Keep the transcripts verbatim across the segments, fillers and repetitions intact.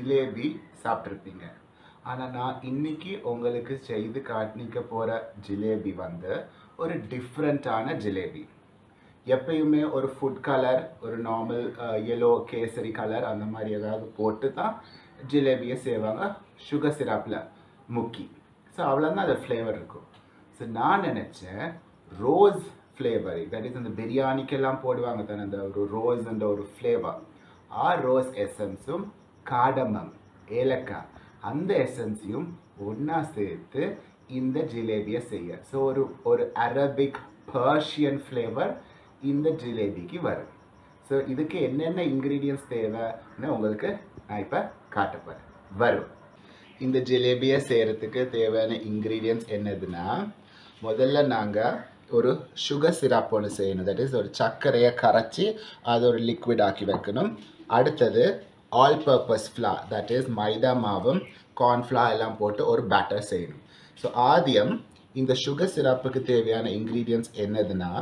ஜிலேபி சாப்பிட்டிருப்பீங்க. ஆனால் நான் இன்னைக்கு உங்களுக்கு செய்து காட்டிக்க போகிற ஜிலேபி வந்து ஒரு டிஃப்ரெண்ட்டான ஜிலேபி. எப்பயுமே ஒரு ஃபுட் கலர், ஒரு நார்மல் எல்லோ கேசரி கலர் அந்த மாதிரி ஏதாவது போட்டு தான் ஜிலேபியை செய்வாங்க, சுகர் சிரப்பில் முக்கி. ஸோ அவ்வளோதான் அது ஃப்ளேவர் இருக்கும். ஸோ நான் நினச்சேன் ரோஸ் ஃப்ளேவர், தட் இஸ் அந்த பிரியாணிக்கெல்லாம் போடுவாங்க தானே அந்த ஒரு ரோஸ்ன்ற ஒரு ஃப்ளேவர், ஆ ரோஸ் எசன்ஸும் காடமம் ஏலக்காய் அந்த எசன்ஸையும் ஒன்றா சேர்த்து இந்த ஜிலேபியை செய்ய. ஸோ ஒரு ஒரு அரபிக் பர்ஷியன் ஃப்ளேவர் இந்த ஜிலேபிக்கு வரும். ஸோ இதுக்கு என்னென்ன இன்க்ரீடியன்ஸ் தேவைன்னு உங்களுக்கு நான் இப்போ காட்டப்போகிறேன். வரும் இந்த ஜிலேபியை செய்கிறதுக்கு தேவையான இன்க்ரீடியன்ஸ் என்னதுன்னா, முதல்ல நாங்கள் ஒரு சுகர் சிரப் ஒன்று செய்யணும். தட் இஸ் ஒரு சர்க்கரையை கரைச்சி அது ஒரு லிக்விட் ஆக்கி வைக்கணும். அடுத்தது all purpose flour, that is maida மாவும் கார்ன்ஃப்ளா எல்லாம் போட்டு ஒரு பேட்டர் செய்யணும். ஸோ ஆதியம் இந்த சுகர் சிரப்புக்கு தேவையான இன்க்ரீடியன்ஸ் என்னதுன்னா,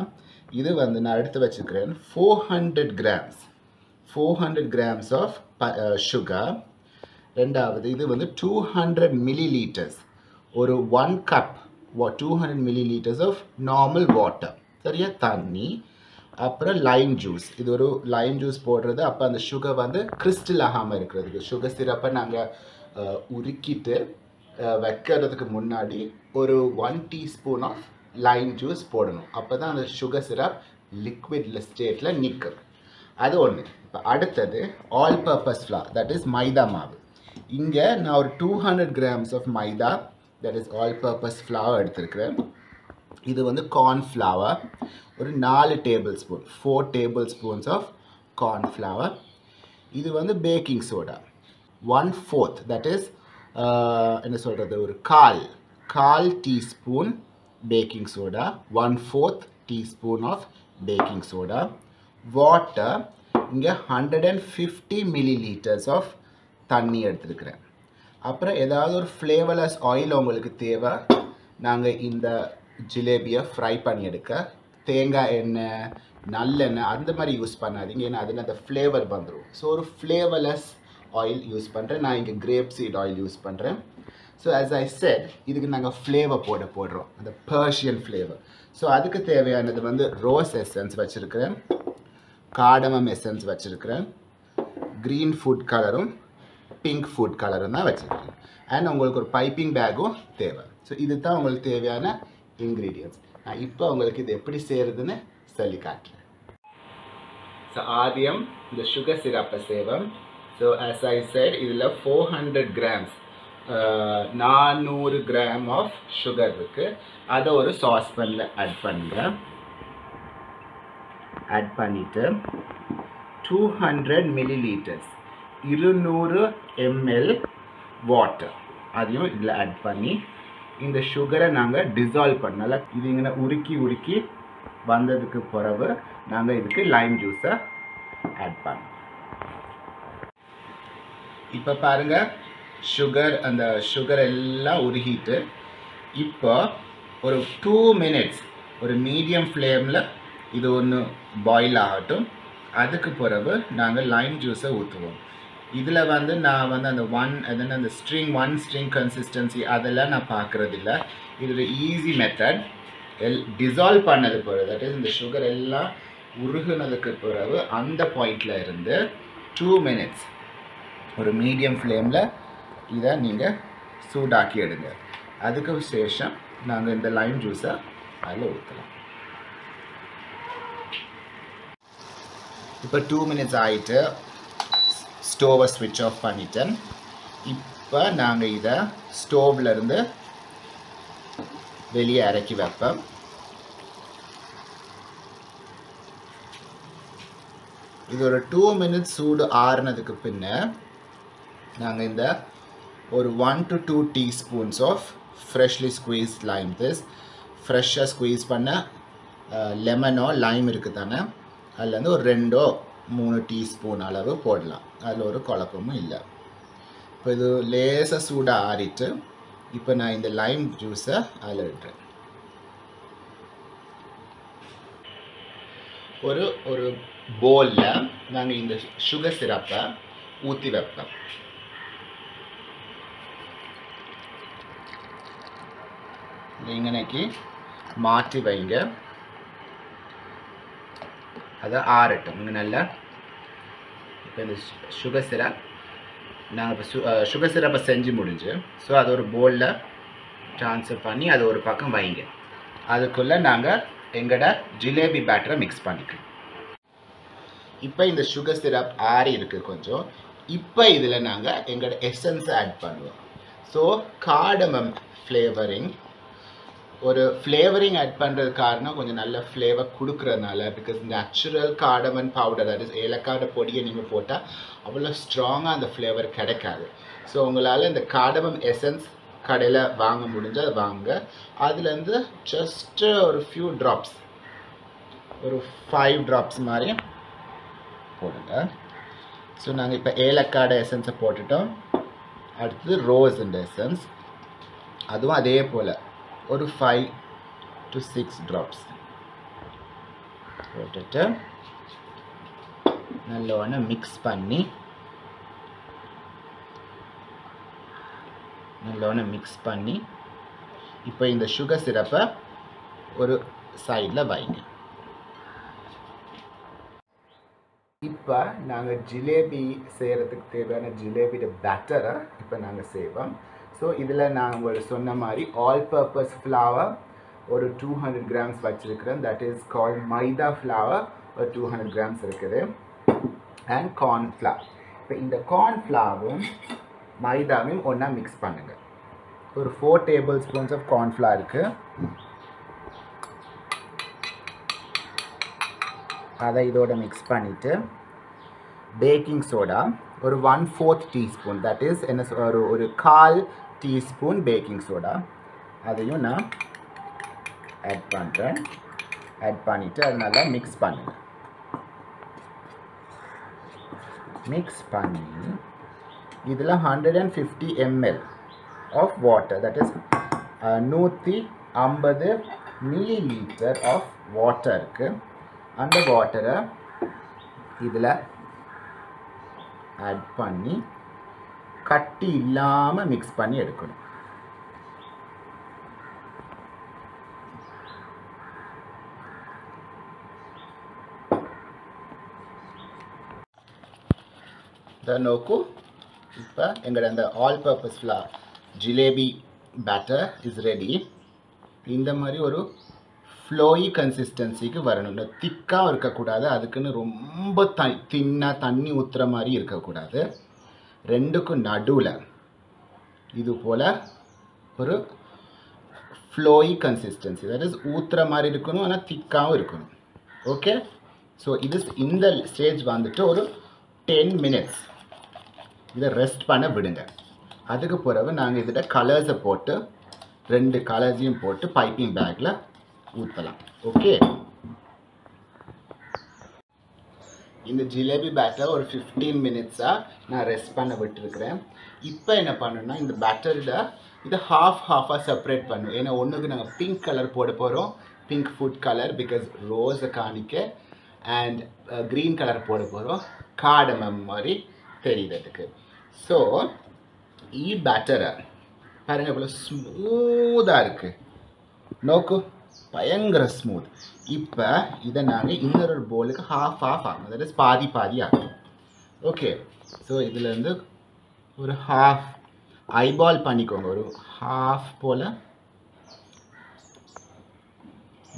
இது வந்து நான் எடுத்து வச்சுக்கிறேன் four hundred grams four hundred grams of sugar. ரெண்டாவது இது வந்து டூ ஹண்ட்ரட் மில்லி லீட்டர்ஸ், ஒரு one cup two hundred millilitres of normal water, சரியா தண்ணி. அப்புறம் லைம் ஜூஸ், இது ஒரு லைம் ஜூஸ் போடுறது, அப்போ அந்த சுகர் வந்து கிறிஸ்டல் ஆகாமல் இருக்கிறதுக்கு. சுகர் சிரப்பை நாங்கள் உருக்கிட்டு வைக்கிறதுக்கு முன்னாடி ஒரு one teaspoon of lime juice போடணும், அப்போ தான் அந்த சுகர் சிரப் லிக்விட்ல ஸ்டேட்டில் நிற்கும். அது ஒன்று. இப்போ அடுத்தது all purpose flour, that is maida மாவு. இங்கே நான் ஒரு two hundred grams of maida, that is all purpose ஃப்ளாவை எடுத்துருக்கிறேன். இது வந்து கார்ன்ஃப்ளவர், ஒரு நாலு tablespoon four tablespoons of cornflour. இது வந்து baking soda one fourth, that is என்ன சொல்கிறது ஒரு கால் கால் teaspoon baking soda, one fourth teaspoon of baking soda. Water இங்கே hundred and fifty millilitres of தண்ணி எடுத்துருக்கிறேன். அப்புறம் ஏதாவது ஒரு ஃப்ளேவர்லெஸ் ஆயில் உங்களுக்கு தேவை. நாங்கள் இந்த ஜிலேபியை ஃப்ரை பண்ணி எடுக்க தேங்காய் எண்ணெய் நல்லெண்ணெய் அந்த மாதிரி யூஸ் பண்ணாதீங்க, ஏன்னா அதில் அந்த ஃப்ளேவர் வந்துடும். ஸோ ஒரு ஃப்ளேவர்லெஸ் ஆயில் யூஸ் பண்ணுறேன், நான் இங்கே கிரேப் சீட் ஆயில் யூஸ் பண்ணுறேன். ஸோ ஆஸ் ஐ செட் இதுக்கு நாங்கள் ஃப்ளேவர் போட போடுறோம் அந்த பர்ஷியன் ஃப்ளேவர். ஸோ அதுக்கு தேவையானது வந்து ரோஸ் எசன்ஸ் வச்சுருக்கிறேன், காடமம் எசன்ஸ் வச்சுருக்கிறேன், க்ரீன் ஃபுட் கலரும் பிங்க் ஃபுட் கலரும் தான் வச்சுருக்கிறேன். அண்ட் உங்களுக்கு ஒரு பைப்பிங் பேக்கும் தேவை. ஸோ இது தான் உங்களுக்கு தேவையான இன்க்ரீடியன்ஸ். நான் இப்போ உங்களுக்கு இது எப்படி செய்கிறதுன்னு சொல்லி காட்டுறேன். ஸோ ஆதியம் இந்த சுகர் சிரப்பை சேவம். ஸோ ஆஸ் ஐ செட் இதில் ஃபோர் ஹண்ட்ரட் கிராம்ஸ் நானூறு கிராம் ஆஃப் சுகர் இருக்குது. அதை ஒரு சாஸ்பேனில் ஆட் பண்ணுறேன். ஆட் பண்ணிவிட்டு டூ ஹண்ட்ரட் மில்லி லீட்டர்ஸ் இருநூறு எம்எல் வாட்டர் அதையும் இதில் ஆட் பண்ணி இந்த சுகரை நாங்கள் டிசால்வ் பண்ணல. இது இங்கே உருக்கி உருக்கி வந்ததுக்கு பிறகு நாங்கள் இதுக்கு லைம் ஜூஸை ஆட் பண்ணோம். இப்போ பாருங்கள் சுகர் அந்த சுகர் எல்லாம் உருகிட்டு இப்போ ஒரு டூ மினிட்ஸ் ஒரு மீடியம் ஃப்ளேமில் இது ஒன்று பாயில் ஆகட்டும். அதுக்கு பிறகு நாங்கள் லைம் ஜூஸை ஊற்றுவோம். இதில் வந்து நான் வந்து அந்த ஒன் அதுன்னு அந்த ஸ்ட்ரிங் ஒன் ஸ்ட்ரிங் கன்சிஸ்டன்சி அதெல்லாம் நான் பார்க்குறதில்ல. இது ஒரு ஈஸி மெத்தட். எல் டிசால்வ் பண்ணது பிறகு தட் இஸ் இந்த சுகர் எல்லாம் உருகுனதுக்கு பிறகு அந்த பாயிண்டில் இருந்து டூ மினிட்ஸ் ஒரு மீடியம் ஃப்ளேமில் இதை நீங்கள் சூடாக்கி எடுங்க. அதுக்கு சேஷம் நாங்கள் இந்த லைம் ஜூஸை அதில் ஊற்றலாம். இப்போ டூ மினிட்ஸ் ஆகிட்டு ஸ்டோவை ஸ்விட்ச் ஆஃப் பண்ணிட்டேன். இப்போ நாங்கள் இதை ஸ்டோவ்லேருந்து வெளியே இறக்கி வைப்போம். இது ஒரு டூ மினிட்ஸ் சூடு ஆறுனதுக்கு பின்னே நாங்கள் இந்த ஒரு one to two teaspoons of freshly squeeze lime, this ஃப்ரெஷ்ஷாக ஸ்குவீஸ் பண்ண லெமனோ லைம் இருக்குது தானே, அதில் வந்து ஒரு ரெண்டோ மூணு டீஸ்பூன் அளவு போடலாம், அதில் ஒரு குழப்பமும் இல்லை. இப்போ இது லேசாக சூடாக ஆறிட்டு இப்போ நான் இந்த லைம் ஜூஸை அதில் விட்டுறேன். ஒரு ஒரு பவுலில் நாங்கள் இந்த சுகர் சிரப்பை ஊற்றி வைப்போம். ഇങ്ങനെക്കി മാറ്റി വയ്ക്കുക അത് ആറട്ടും ഇങ്ങനല്ല ഇപ്പോ sugar syrup நாம sugar syrup செஞ்சு முடிஞ்சு சோ அது ஒரு bowl ல transfer பண்ணி அது ஒரு பக்கம் வைங்க அதுக்குள்ள நாங்க எங்கட ஜிலேபி batter mix பண்ணிக்கலாம் இப்போ இந்த sugar syrup ஆறி இருக்கு கொஞ்சம் இப்போ இதுல நாங்க எங்கட essence add பண்ணுவோம் so cardamom flavoring ஒரு flavoring add பண்றது காரணம் கொஞ்சம் நல்ல flavor குடுக்குறனால because natural cardamom powder that is ஏலக்காய் பொடியை நீங்க போட்டா அவ்வளவு ஸ்ட்ராங்கா அந்த flavor கிடைக்காது so உங்களால இந்த cardamom essence கடையில வாங்க முடிஞ்சா வாங்க அதுல இருந்து just ஒரு few drops ஒரு five drops மாதிரி போடுங்க so நாங்க இப்ப ஏலக்காய் essence போட்டுட்டோம் அடுத்து rose essence அதுவும் அதே போல ஒரு five to six drops போட்டுட்டு நல்லவண்ண mix பண்ணி நல்லவண்ண mix பண்ணி இப்போ இந்த sugar syrup ஒரு சைடுல வைங்க இப்போ நாங்க ஜிலேபி செய்யறதுக்கு தேவையான ஜிலேபியோட பேட்டரை இப்போ நாங்க செய்வோம் சோ இதுல நான் ஒரு சொன்ன மாதிரி ஆல் பர்பஸ் flour ஒரு two hundred grams வச்சிருக்கேன் that is called maida flour ஒரு two hundred grams இருக்குது and corn flour இப்போ இந்த corn flour-ம் மைதாவையும் ஒண்ணா mix பண்ணுங்க ஒரு four tablespoons of corn flour இருக்கு அதை இதோட mix பண்ணிட்டு baking soda or one fourth teaspoon that is in a or a kal teaspoon baking soda adeyum na add pandren add pannittu adnala mix pannunga mix panni idhula one hundred fifty milliliters of water that is one hundred fifty milliliters of water irukku and the water idhula add பண்ணி கட்டி இல்லாம mix பண்ணி எடுக்கணும் த நோக்கு இப்ப எங்க அந்த all purpose flour jalebi batter is ready இந்த மாதிரி ஒரு flowy consistency-க்கு வரணும்னா திக்கா இருக்க கூடாது அதுக்குன்னு ரொம்ப தின்னா தண்ணி ஊத்துற மாதிரி இருக்க கூடாது ரெண்டுக்கும் நடுவுல இது போல ஒரு flowy consistency that is ஊத்துற மாதிரி இருக்கணும் ஆனா திக்காவும் இருக்கணும் ஓகே சோ இது இந்த ஸ்டேஜ் வந்துட்டு ஒரு ten minutes இத ரெஸ்ட் பண்ண விடுங்க அதுக்கு பிறகு நாங்க இதுட கலர்ஸ் போட்டு ரெண்டு கலர்ஸையும் போட்டு பைப்பிங் பேக்ல ஊத்தலாம் ஓகே இந்த ஜிலேபி பேட்டர் ஒரு fifteen minutes-ஆ நான் ரெஸ்ட் பண்ண விட்டுருக்கேன் இப்போ என்ன பண்ணனும்னா இந்த பேட்டர்ல இது half half-ஆ செப்பரேட் பண்ணு ஏனா ஒண்ணுக்கு நாங்க pink color போட போறோம் pink food color because rose காணிக்க and uh, green color போட போறோம் cardamom மாதிரி தெரியிறதுக்கு சோ இந்த பேட்டர் பாருங்க இவ்வளவு ஸ்மூத்தா இருக்கு நோக்கு பயங்கர ஸ்மூத் இப்ப இத நாங்க இன்னொரு bowlக்கு half half ஆகும் that is பாதி பாதி ஆகும் ஓகே சோ இதில இருந்து ஒரு half ஐபால் பண்ணிக்கோங்க ஒரு half போல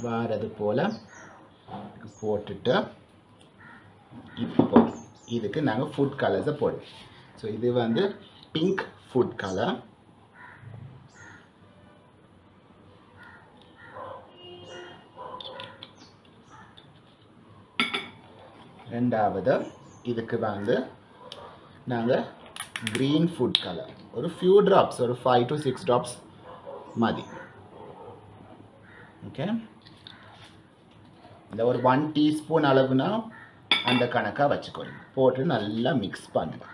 வாரது போல போட்டுட்டு இப்போ இதுக்கு நாங்க food colors-ஐ போடுவோம் சோ இது வந்து pink food color ரெண்டாவது இதுக்கு வந்து நாங்க green food color ஒரு few drops ஒரு five to six drops மதி ஓகே இந்த ஒரு one teaspoon அளவுனா அந்த கணக்கா வச்சுக்கோங்க போட்டு நல்லா mix பண்ணுங்க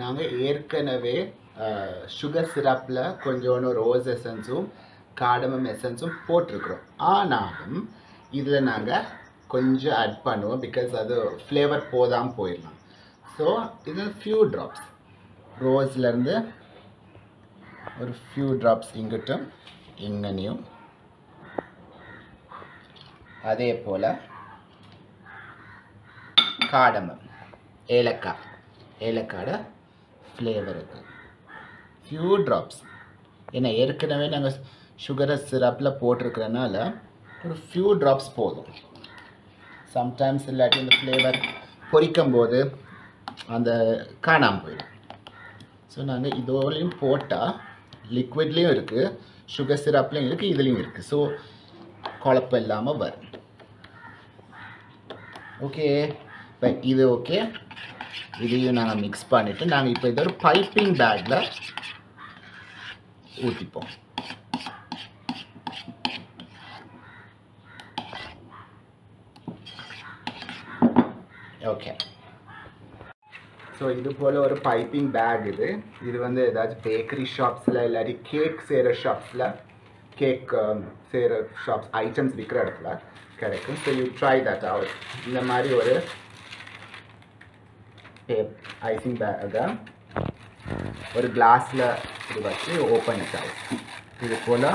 நாங்க ஏற்கனவே sugar syrup-ல கொஞ்சோன rose essence-உம் cardamom essence um potirukrom aanalum idla naanga konja add pannuvom because adu flavor podam poirum so idha few drops rose la irundhu or few drops ingittum inganiyum adhe pola cardamom elakka elakada flavor irukku few drops ena erkanave naanga sugar syrup la potirukranala or few drops podum sometimes latin the flavor porikumbodhu and kaanam poidum so naanga idolum pota liquid la irukku sugar syrup la irukku idilum irukku so kolappa illama varum okay but idu okay இதையும் நாங்கள் mix பண்ணிட்டு நாங்கள் இப்போ இதை ஒரு piping பேக்ல ஊற்றிப்போம் okay so இது போல் ஒரு பைப்பிங் பேக் இது இது வந்து ஏதாச்சும் பேக்கரி ஷாப்ஸில் இல்லாட்டி கேக் செய்கிற ஷாப்ஸில் கேக் செய்கிற ஷாப்ஸ் ஐட்டம்ஸ் விற்கிற இடத்துல கிடைக்கும் so you try that out இந்த மாதிரி ஒரு icing bag or glass la irukku open it out idu pola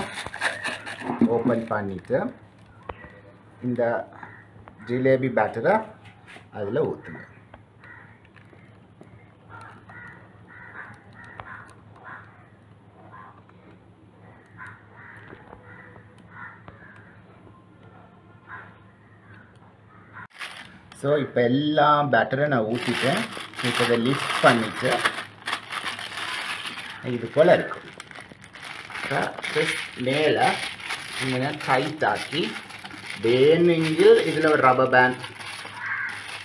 open pannite inda jalebi batter adula oothunga so ipo ella batter na oothiten இப்போ இதை lift பண்ணிட்டு இது போல் இருக்கும் மேலே இங்கே டைட் ஆக்கி வேணுங்கில் இதில் ஒரு ரப்பர் பேண்ட்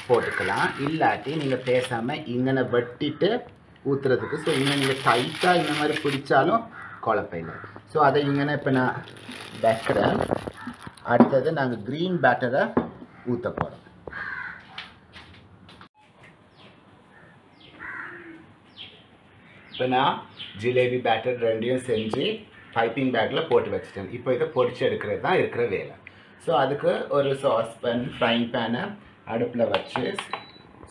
போட்டுக்கலாம் இல்லாட்டி நீங்கள் பேசாமல் இங்கே வெட்டிட்டு ஊற்றுறதுக்கு ஸோ இங்கே நீங்கள் டைட்டாக இந்த மாதிரி பிடிச்சாலும் குழப்பம் இல்லை ஸோ அதை இங்கே இப்போ நான் வைக்கிறேன் அடுத்தது நாங்கள் க்ரீன் பேட்டரை ஊற்ற போகிறோம் இப்ப நான் ஜிலேபி பேட்டர் ரெண்டையும் செஞ்சு பைப்பிங் பேக்கில் போட்டு வச்சுட்டேன் இப்போ இதை பொரிச்சு எடுக்கிறது தான் இருக்கிற வேலை ஸோ அதுக்கு ஒரு சாஸ் பேன் ஃப்ரைங் பேனை அடுப்பில் வச்சு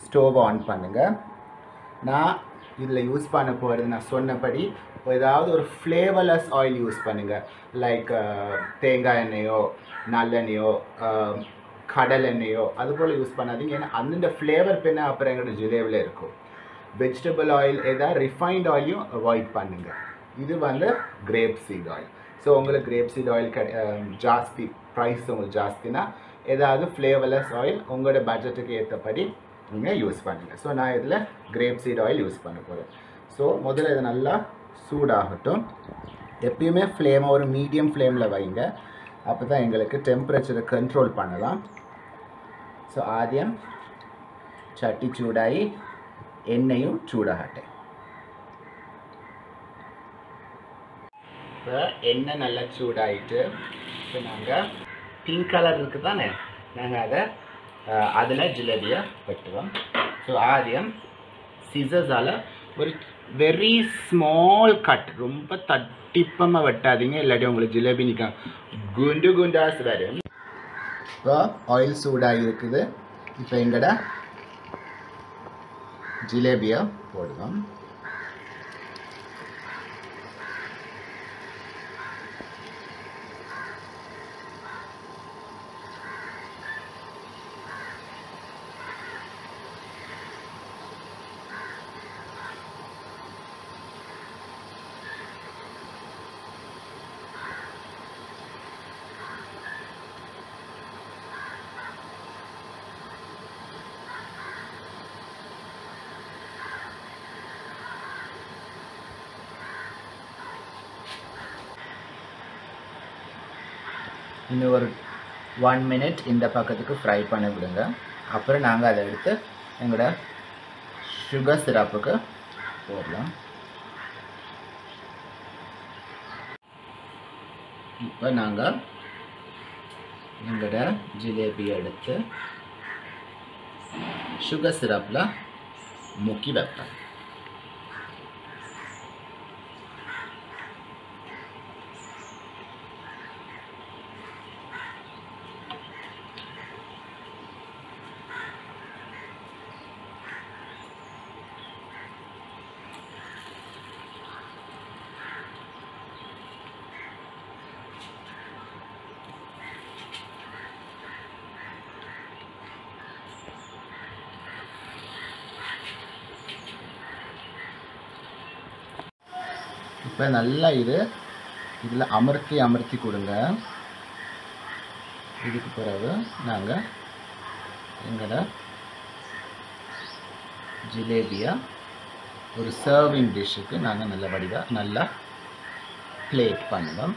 ஸ்டோவ் ஆன் பண்ணுங்கள் நான் இதில் யூஸ் பண்ண போகிறது நான் சொன்னபடி ஏதாவது ஒரு ஃப்ளேவர்லெஸ் ஆயில் யூஸ் பண்ணுங்கள் லைக் தேங்காய் எண்ணெயோ நல்லெண்ணெயோ கடல் எண்ணெயோ அதுபோல் யூஸ் பண்ணாதீங்க ஏன்னா அந்த ஃப்ளேவர் பின்ன அப்புறம் எங்களோட ஜிலேபியில் இருக்கும் vegetable oil எதா refined oil யும் avoid பண்ணுங்க இது வந்து grape seed oil ஸோ உங்களுக்கு grape seed oil ஜாஸ்தி ப்ரைஸ் உங்களுக்கு ஜாஸ்தினா ஏதாவது ஃப்ளேவர்லெஸ் ஆயில் உங்களோட பட்ஜெட்டுக்கு ஏற்றபடி நீங்கள் யூஸ் பண்ணுங்கள் ஸோ நான் இதில் grape seed oil யூஸ் பண்ண போகிறேன் ஸோ முதல்ல இது நல்லா சூடாகட்டும் எப்பயுமே ஃப்ளேம் ஒரு மீடியம் ஃப்ளேமில் வைங்க அப்போ தான் எங்களுக்கு டெம்பரேச்சரை கண்ட்ரோல் பண்ணலாம் ஸோ ஆதியம் சட்டி சூடாகி எண்ணெயும் சூடாகட்டேன் இப்போ எண்ணெய் நல்லா சூடாகிட்டு இப்போ நாங்கள் பிங்க் கலர் இருக்குது தானே நாங்கள் அதை அதில் ஜிலேபியை வெட்டுவோம் ஸோ ஆதியம் சிசஸால் ஒரு வெரி ஸ்மால் கட் ரொம்ப தட்டிப்பமாக வெட்டாதீங்க இல்லாட்டி உங்களுக்கு ஜிலேபி நிற்கும் குண்டு குண்டாஸ் வரும் இப்போ ஆயில் சூடாகி இருக்குது இப்போ எங்கட ஜிலேபியா போடுவோம் இன்னும் ஒரு ஒன் மினிட் இந்த பக்கத்துக்கு ஃப்ரை பண்ணி விடுங்க அப்புறம் நாங்கள் அதை எடுத்து எங்களோட சுகர் சிரப்புக்கு போடலாம் இப்போ நாங்கள் எங்களோட ஜிலேபி எடுத்து சுகர் சிரப்பில் முக்கி வைப்போம் இப்போ நல்லா இது இதில் அமர்த்தி அமர்த்தி கொடுங்க. இதுக்கு பிறகு நாங்கள் எங்களோட ஜிலேபியை ஒரு சர்விங் டிஷ்ஷுக்கு நாங்கள் நல்லபடியாக நல்லா பிளேட் பண்ணுவோம்.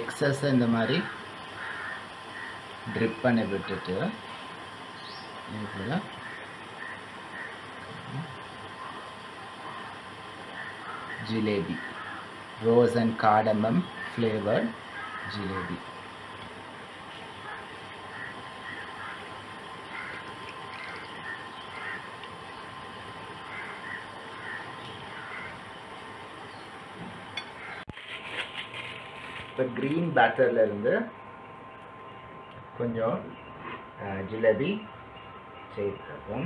எக்ஸஸை இந்த மாதிரி ட்ரிப் பண்ணி விட்டுட்டு இப்படிதான் jalebi rose and cardamom flavored jalebi. The green batter la irundhu konjam jalebi seithukom.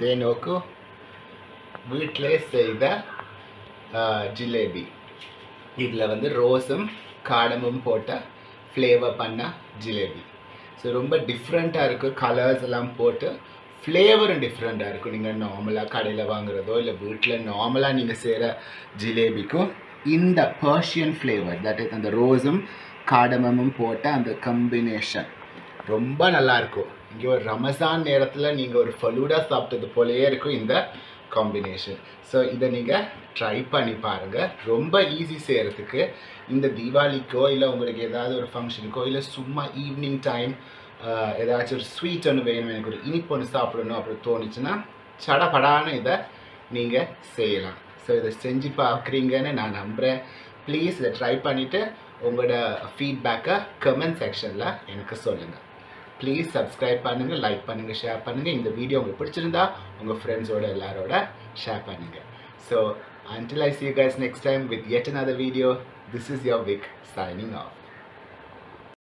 தேனோக்கு வீட்டிலே செய்த ஜிலேபி. இதில் வந்து ரோஸும் காடமும் போட்ட ஃப்ளேவர் பண்ண ஜிலேபி. ஸோ ரொம்ப டிஃப்ரெண்ட்டாக இருக்குது. கலர்ஸ் எல்லாம் போட்டு ஃப்ளேவரும் டிஃப்ரெண்ட்டாக இருக்கும். நீங்கள் நார்மலாக கடையில் வாங்குறதோ இல்லை வீட்டில் நார்மலாக நீங்கள் செய்கிற ஜிலேபிக்கும் இந்த பர்ஷியன் ஃப்ளேவர், தட் இஸ் அந்த ரோஸும் காடமும் போட்ட அந்த காம்பினேஷன் ரொம்ப நல்லாயிருக்கும். இங்கே ஒரு ரமசான் நேரத்தில் நீங்கள் ஒரு ஃபலூடா சாப்பிட்டது போலயே இருக்கும் இந்த காம்பினேஷன். ஸோ இதை நீங்கள் ட்ரை பண்ணி பாருங்கள். ரொம்ப ஈஸி செய்கிறதுக்கு. இந்த தீபாவளிக்கோ இல்லை உங்களுக்கு ஏதாவது ஒரு ஃபங்க்ஷனுக்கோ இல்லை சும்மா ஈவினிங் டைம் ஏதாச்சும் ஒரு ஸ்வீட் ஒன்று வேணும், எனக்கு ஒரு இனிப்பு ஒன்று சாப்பிடணும் அப்படி தோணுச்சுன்னா சடப்படான இதை நீங்கள் செய்யலாம். ஸோ இதை செஞ்சு பார்க்குறீங்கன்னு நான் நம்புகிறேன். ப்ளீஸ் இதை ட்ரை பண்ணிவிட்டு உங்களோட ஃபீட்பேக்கை கமெண்ட் செக்ஷனில் எனக்கு சொல்லுங்கள். ப்ளீஸ் சப்ஸ்கிரைப் பண்ணுங்கள், லைக் பண்ணுங்கள், ஷேர் பண்ணுங்கள். இந்த வீடியோ உங்களுக்கு பிடிச்சிருந்தா உங்கள் ஃப்ரெண்ட்ஸோட எல்லாரோட ஷேர் பண்ணுங்கள். So until I see you guys next time with yet another video, this is your Vic signing off.